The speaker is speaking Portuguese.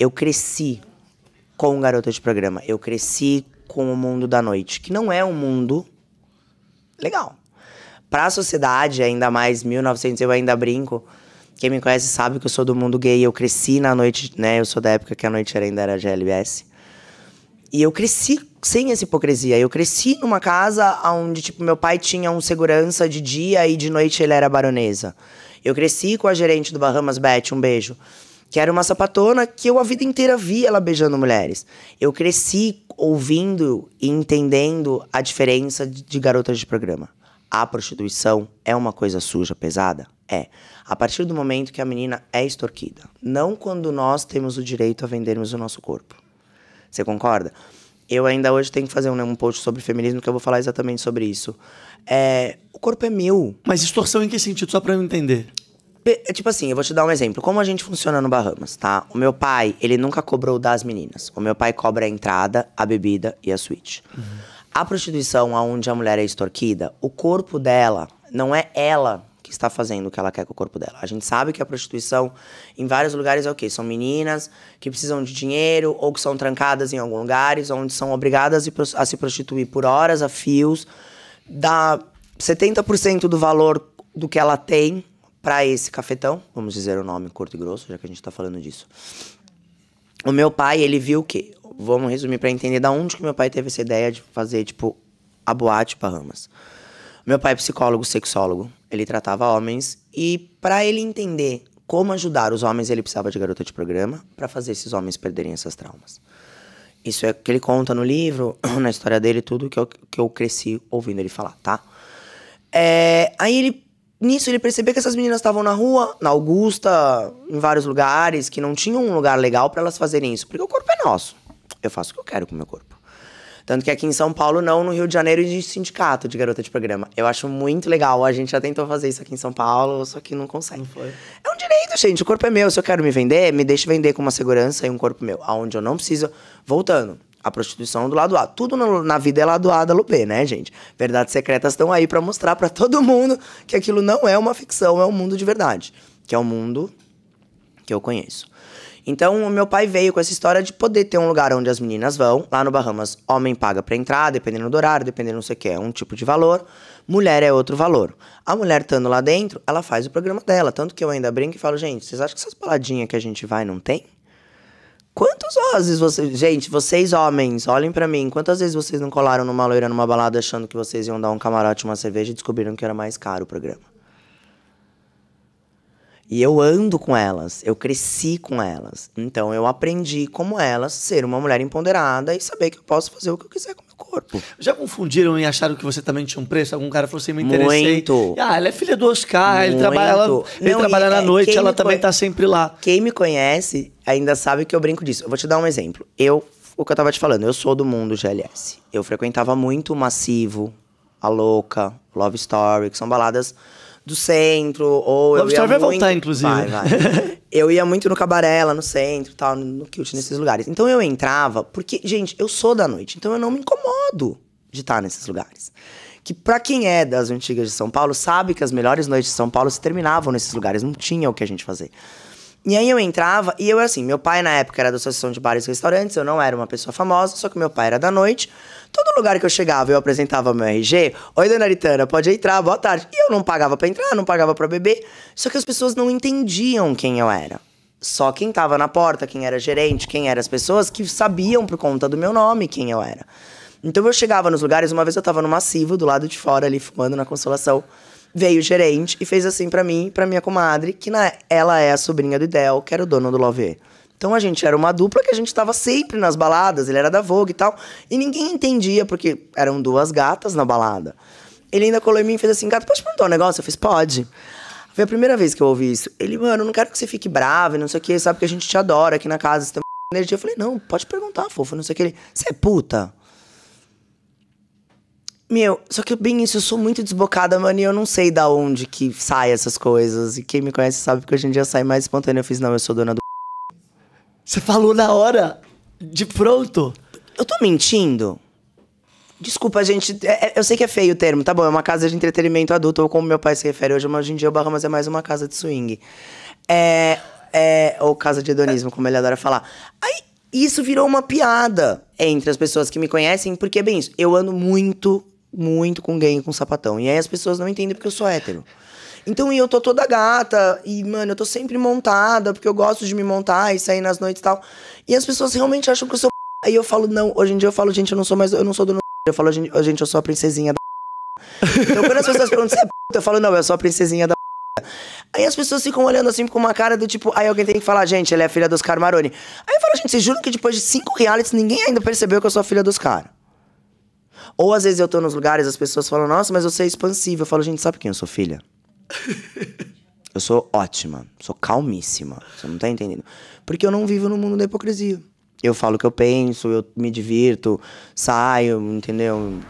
eu cresci com o Garota de Programa. Eu cresci com o Mundo da Noite, que não é um mundo legal. Para a sociedade, ainda mais 1900, eu ainda brinco. Quem me conhece sabe que eu sou do mundo gay. Eu cresci na noite, né? Eu sou da época que a noite ainda era GLS. E eu cresci sem essa hipocrisia. Eu cresci numa casa onde, tipo, meu pai tinha um segurança de dia e de noite ele era baronesa. Eu cresci com a gerente do Bahamas, Beth, um beijo, que era uma sapatona que eu a vida inteira via ela beijando mulheres. Eu cresci ouvindo e entendendo a diferença de Garotas de Programa. A prostituição é uma coisa suja, pesada? É. A partir do momento que a menina é extorquida. Não quando nós temos o direito a vendermos o nosso corpo. Você concorda? Eu ainda hoje tenho que fazer um post sobre feminismo que eu vou falar exatamente sobre isso. É, o corpo é meu. Mas extorsão em que sentido? Só pra eu entender. Tipo assim, eu vou te dar um exemplo. Como a gente funciona no Bahamas, tá? O meu pai, ele nunca cobrou das meninas. O meu pai cobra a entrada, a bebida e a suíte. Uhum. A prostituição, onde a mulher é extorquida, o corpo dela, não é ela que está fazendo o que ela quer com o corpo dela. A gente sabe que a prostituição, em vários lugares, é o quê? São meninas que precisam de dinheiro ou que são trancadas em alguns lugares, onde são obrigadas a se prostituir por horas a fios, dá 70% do valor do que ela tem para esse cafetão, vamos dizer o nome curto e grosso, já que a gente tá falando disso. O meu pai, ele viu o quê? Vamos resumir pra entender da onde que meu pai teve essa ideia de fazer, tipo, a boate Bahamas. Meu pai é psicólogo, sexólogo, ele tratava homens e pra ele entender como ajudar os homens, ele precisava de Garota de Programa pra fazer esses homens perderem essas traumas. Isso é o que ele conta no livro, na história dele, tudo que eu cresci ouvindo ele falar, tá? É, aí ele... Nisso, ele percebeu que essas meninas estavam na rua, na Augusta, em vários lugares, que não tinham um lugar legal pra elas fazerem isso. Porque o corpo é nosso. Eu faço o que eu quero com o meu corpo. Tanto que aqui em São Paulo, não. No Rio de Janeiro, existe sindicato de Garota de Programa. Eu acho muito legal. A gente já tentou fazer isso aqui em São Paulo, só que não consegue. Não foi. É um direito, gente. O corpo é meu. Se eu quero me vender, me deixe vender com uma segurança e um corpo meu. Aonde eu não preciso... Voltando. A prostituição do lado A. Tudo na vida é lado A da Lube, né, gente? Verdades Secretas estão aí pra mostrar pra todo mundo que aquilo não é uma ficção, é um mundo de verdade. Que é o mundo que eu conheço. Então, o meu pai veio com essa história de poder ter um lugar onde as meninas vão. Lá no Bahamas, homem paga pra entrar, dependendo do horário, dependendo do não sei o que, é um tipo de valor. Mulher é outro valor. A mulher estando lá dentro, ela faz o programa dela. Tanto que eu ainda brinco e falo, gente, vocês acham que essas baladinhas que a gente vai não tem? Quantas vezes vocês... Gente, vocês homens, olhem pra mim. Quantas vezes vocês não colaram numa loira, numa balada, achando que vocês iam dar um camarote, uma cerveja e descobriram que era mais caro o programa? E eu ando com elas, eu cresci com elas. Então eu aprendi como elas ser uma mulher empoderada e saber que eu posso fazer o que eu quiser com o meu corpo. Já confundiram e acharam que você também tinha um preço? Algum cara falou assim, me interessei. Muito. Ah, ela é filha do Oscar, muito. ele trabalha na noite, ela também tá sempre lá. Quem me conhece ainda sabe que eu brinco disso. Eu vou te dar um exemplo. O que eu tava te falando, eu sou do mundo GLS. Eu frequentava muito o Massivo, a Louca, Love Story, que são baladas... do centro, ou eu ia muito... vai voltar, inclusive. Vai. Eu ia muito no Cabarela, no centro, tal, no Kilt, nesses lugares. Então eu entrava, porque, gente, eu sou da noite, então eu não me incomodo de estar nesses lugares. Que pra quem é das antigas de São Paulo, sabe que as melhores noites de São Paulo se terminavam nesses lugares, não tinha o que a gente fazer. E aí eu entrava, e eu era assim, meu pai na época era da Associação de Bares e Restaurantes, eu não era uma pessoa famosa, só que meu pai era da noite. Todo lugar que eu chegava, eu apresentava meu RG. Oi, dona Aritana, pode entrar, boa tarde. E eu não pagava pra entrar, não pagava pra beber. Só que as pessoas não entendiam quem eu era. Só quem tava na porta, quem era gerente, quem eram as pessoas que sabiam por conta do meu nome quem eu era. Então eu chegava nos lugares, uma vez eu tava no Massivo, do lado de fora ali, fumando na Consolação. Veio o gerente e fez assim pra mim, pra minha comadre, que ela é a sobrinha do Idel, que era o dono do Love. Então a gente era uma dupla que a gente tava sempre nas baladas, ele era da Vogue e tal. E ninguém entendia, porque eram duas gatas na balada. Ele ainda colou em mim e fez assim, gata, pode perguntar um negócio? Eu fiz, pode. Foi a primeira vez que eu ouvi isso. Ele, mano, não quero que você fique brava e não sei o que, sabe que a gente te adora aqui na casa, você tem uma energia. Eu falei, não, pode perguntar, fofo, não sei o que. Ele, você é puta? Meu, só que bem isso, eu sou muito desbocada, mano, e eu não sei da onde que saem essas coisas. E quem me conhece sabe que hoje em dia sai mais espontâneo. Eu fiz, não, eu sou dona do... Você falou na hora, de pronto. Eu tô mentindo? Desculpa, gente, eu sei que é feio o termo, tá bom, é uma casa de entretenimento adulto, ou como meu pai se refere hoje em dia, o Bahamas é mais uma casa de swing. É, ou casa de hedonismo, como ele adora falar. Aí, isso virou uma piada entre as pessoas que me conhecem, porque, bem, isso, eu ando muito, muito com gay e com sapatão. E aí as pessoas não entendem porque eu sou hétero. Então, e eu tô toda gata, e, mano, eu tô sempre montada, porque eu gosto de me montar e sair nas noites e tal. E as pessoas realmente acham que eu sou p***. E eu falo, não, hoje em dia eu falo, gente, eu não sou mais, eu não sou do p***. Eu falo, gente, eu sou a princesinha da p***. Então, quando as pessoas perguntam, você é p***, eu falo, não, eu sou a princesinha da p***. Aí as pessoas ficam olhando assim com uma cara do tipo, aí alguém tem que falar, gente, ela é a filha do Oscar Maroni. Aí eu falo, gente, vocês juram que depois de 5 realities, ninguém ainda percebeu que eu sou a filha dos caras? Ou às vezes eu tô nos lugares, as pessoas falam, nossa, mas você é expansiva. Eu falo, gente, sabe quem eu sou, filha? Eu sou ótima, sou calmíssima. Você não tá entendendo. Porque eu não vivo no mundo da hipocrisia. Eu falo o que eu penso, eu me divirto, saio, entendeu?